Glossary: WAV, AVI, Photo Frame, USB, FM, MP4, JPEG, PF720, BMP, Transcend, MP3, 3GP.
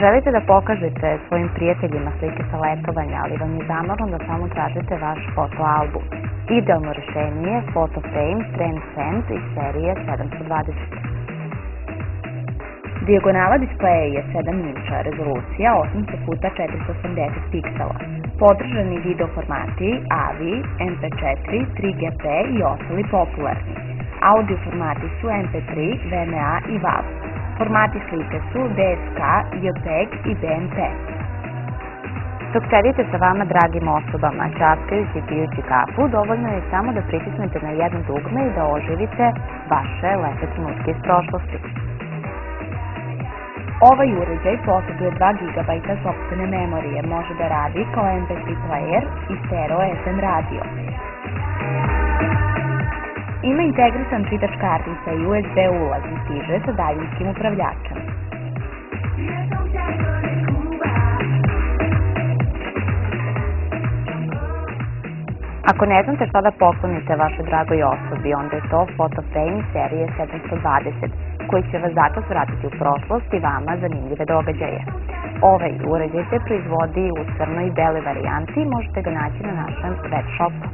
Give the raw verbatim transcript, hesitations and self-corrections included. Želite da pokažete svojim prijateljima slike sa letovanja, ali vam je zamorno da samo tražite vaš fotoalbum. Idealno rješenje je Photo Frame Transcend iz serije sedam dvadeset. Dijagonala displeja je sedam inča, rezolucija osam puta četiristo osamdeset piksela. Podržani video formati A V I, M P četiri, tri G P i ostali popularni. Audio formati su M P tri, V M A i V A V. Formati slike su D S K, JPEG i B M P. Dok sedite sa vama dragim osobama, časkajući i pijući kafu, dovoljno je samo da pritisnete na jedno dugme i da oživite vaše lepe trenutke iz prošlosti. Ovaj uređaj posjeduje dva gigabajta sopstvene memorije, može da radi kao M P tri player i stereo F M radio. Ima integrisan čitač kartica i U S B ulaz i stiže sa daljinskim upravljačem. Ako ne znate šta da poklonite vašoj dragoj osobi, onda je to Photo Frame serije sedam dvadeset, koji će vas zato vratiti u prošlost i vama zanimljive događaje. Ovaj uređaj se proizvodi u crnoj i beloj varijanti i možete ga naći na našem web shopu.